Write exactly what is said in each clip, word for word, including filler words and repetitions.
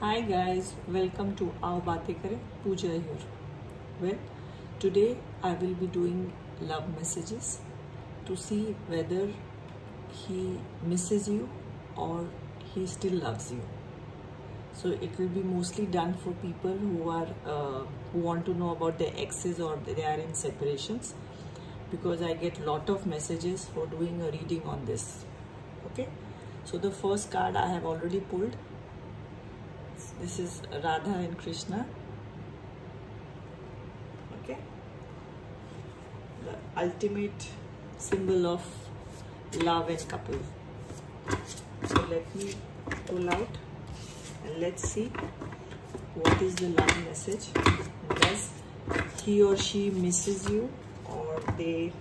Hi guys, welcome to Aao Baatein Karein. Pooja here. Well, today I will be doing love messages to see whether he misses you or he still loves you. So it will be mostly done for people who are uh, who want to know about their exes or they are in separations, because I get lot of messages for doing a reading on this. Okay, so the first card I have already pulled. This is Radha and Krishna. Okay, the ultimate symbol of love and couple. So let me pull out and let's see what is the love message. Does he or she misses you, or they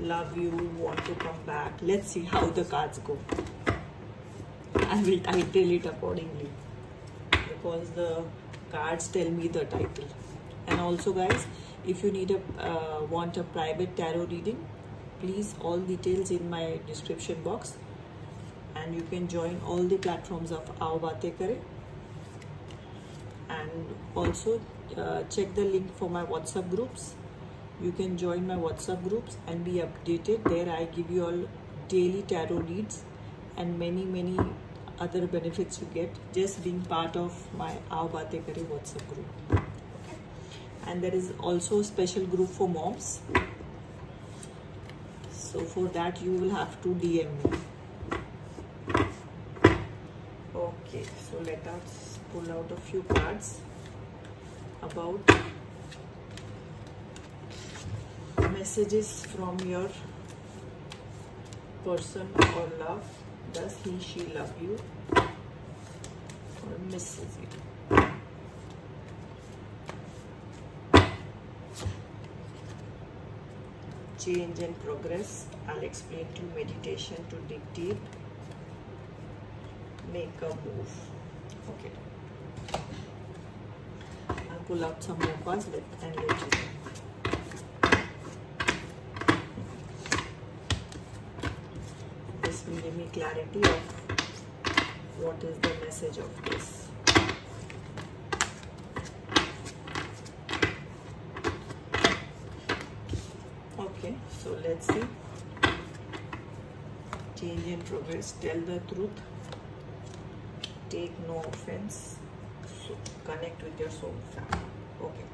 love you, want to come back? Let's see how the cards go. I will title it accordingly, because the cards tell me the title. And also guys, if you need a uh, want a private tarot reading, please, all details in my description box, and you can join all the platforms of Aao Baatein Karein. And also uh, check the link for my WhatsApp groups. You can join my WhatsApp groups and be updated there. I give you all daily tarot reads and many many other benefits you get just being part of my Aao Baatein Karein WhatsApp group. And there is also a special group for moms. So for that you will have to D M me. Okay, so let us pull out a few cards about messages from your person or love. Does he, she love you or misses you? Change and progress. I'll explain to meditation to dig deep. Make a move. Okay. I'll pull out some more cards and let you know. Give me clarity of what is the message of this. Okay, so let's see. Change and progress. Tell the truth. Take no offense. So connect with your soul family. Okay.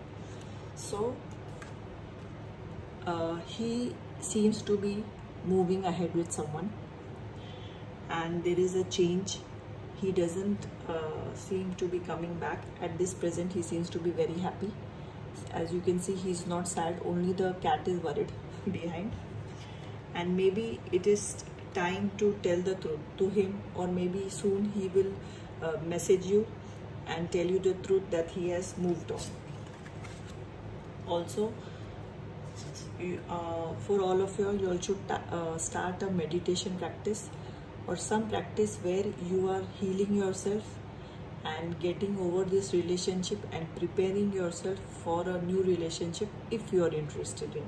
So uh, he seems to be moving ahead with someone. And there is a change. He doesn't uh, seem to be coming back. At this present, he seems to be very happy. As you can see, he's not sad. Only the cat is worried behind. And maybe it is time to tell the truth to him, or maybe soon he will uh, message you and tell you the truth that he has moved on. Also, uh, for all of you, you all should uh, start a meditation practice, or some practice where you are healing yourself and getting over this relationship and preparing yourself for a new relationship if you are interested in.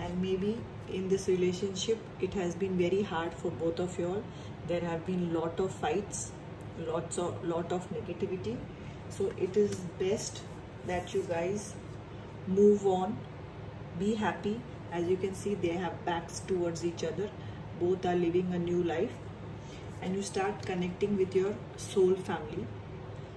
And maybe in this relationship it has been very hard for both of you all. There have been lot of fights, lots of lot of negativity. So it is best that you guys move on, be happy. As you can see, they have backs towards each other. Both are living a new life, and you start connecting with your soul family.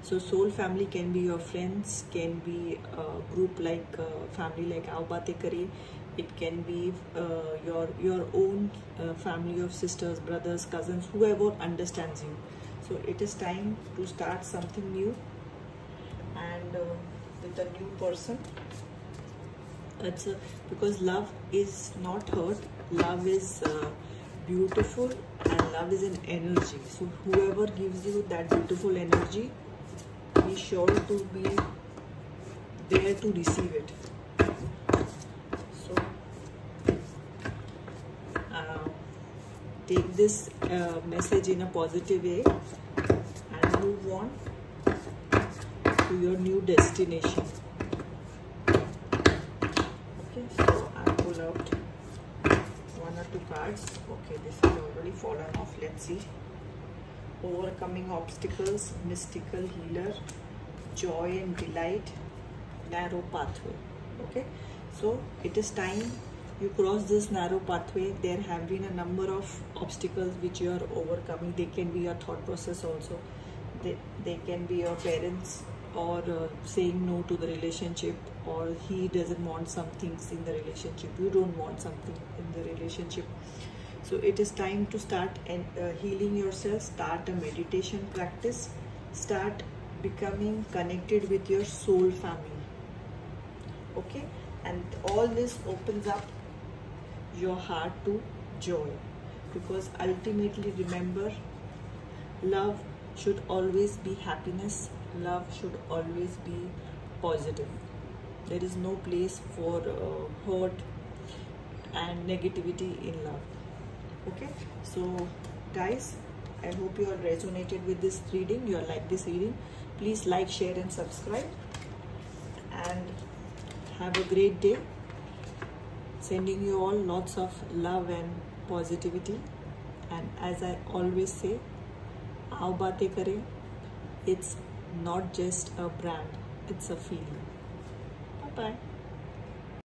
So soul family can be your friends, can be a group like uh, family like Aao Baatein Karein. It can be uh, your your own uh, family of sisters, brothers, cousins, whoever understands you. So it is time to start something new, and uh, with a new person. That's a, because love is not hurt. Love is uh, beautiful, and love is an energy. So whoever gives you that beautiful energy, be sure to be there to receive it. So uh, take this uh, message in a positive way and move on to your new destination. Okay, so I'll pull out one or two cards. Okay, this has already fallen off. Let's see overcoming obstacles, mystical healer, joy and delight, narrow pathway. Okay, so it is time you cross this narrow pathway. There have been a number of obstacles which you are overcoming. They can be your thought process also. They, they can be your parents, or uh, saying no to the relationship, or he doesn't want some things in the relationship, you don't want something in the relationship. So it is time to start and uh, healing yourself, start a meditation practice, start becoming connected with your soul family. Okay, and all this opens up your heart to joy, because ultimately, remember, love should always be happiness, love should always be positive. There is no place for uh, hurt and negativity in love. Okay, so guys, I hope you all resonated with this reading, you all like this reading. Please like, share and subscribe, and have a great day. Sending you all lots of love and positivity, and as I always say, Aao Baatein Karein. It's not just a brand, it's a feeling. Bye-bye.